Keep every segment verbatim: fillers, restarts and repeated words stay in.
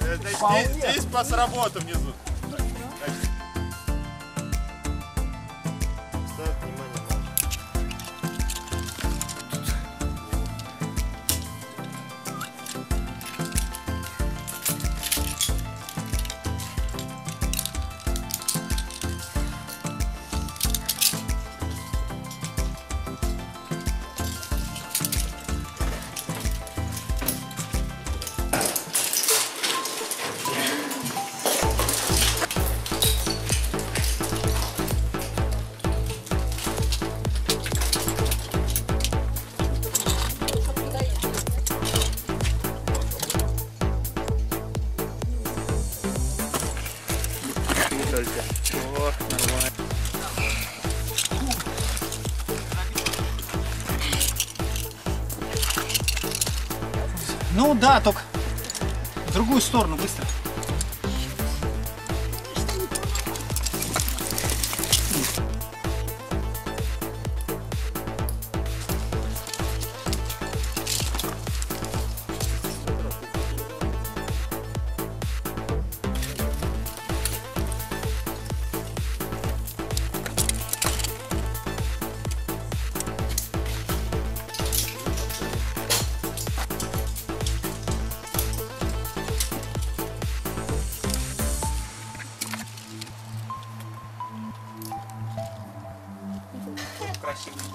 Это здесь, здесь по сработу внизу. Вот, нормально. Ну да, только в другую сторону быстро.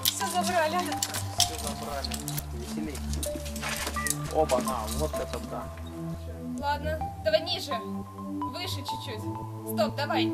Все забрали. Все забрали. Веселей. Опа, на, вот это да. Ладно, давай ниже. Выше чуть-чуть. Стоп, давай.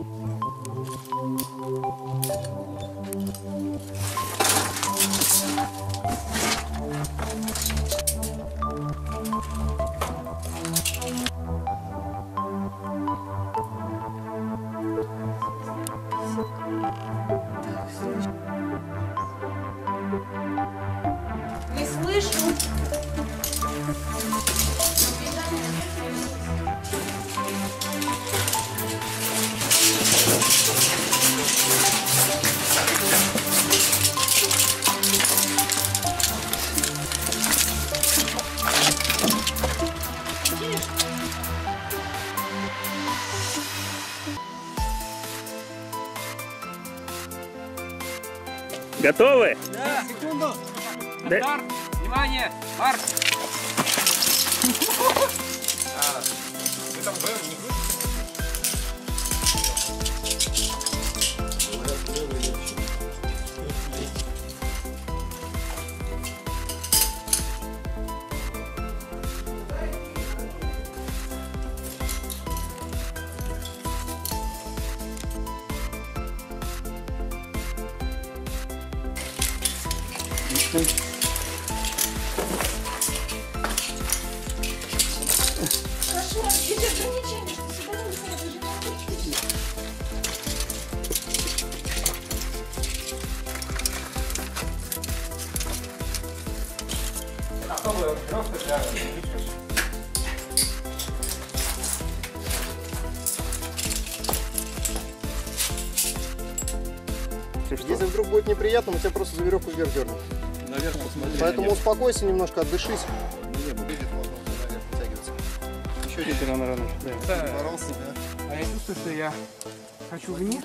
Готовы? Да. Секунду. Да. Удар. Внимание. Марш. Вы там вдвоем не крутите? Хорошо, есть ограничения, что сюда нельзя зажимать. Готовая установка для рыбки. Если вдруг будет неприятно, мы тебя просто за веревку вверх дернем. Наверх посмотри. Поэтому успокойся немножко, отдышись. Не, выглядит, ладно, наверх вытягивается. Еще один рано рано. Да. Боролся, да. А я чувствую, что я хочу вниз.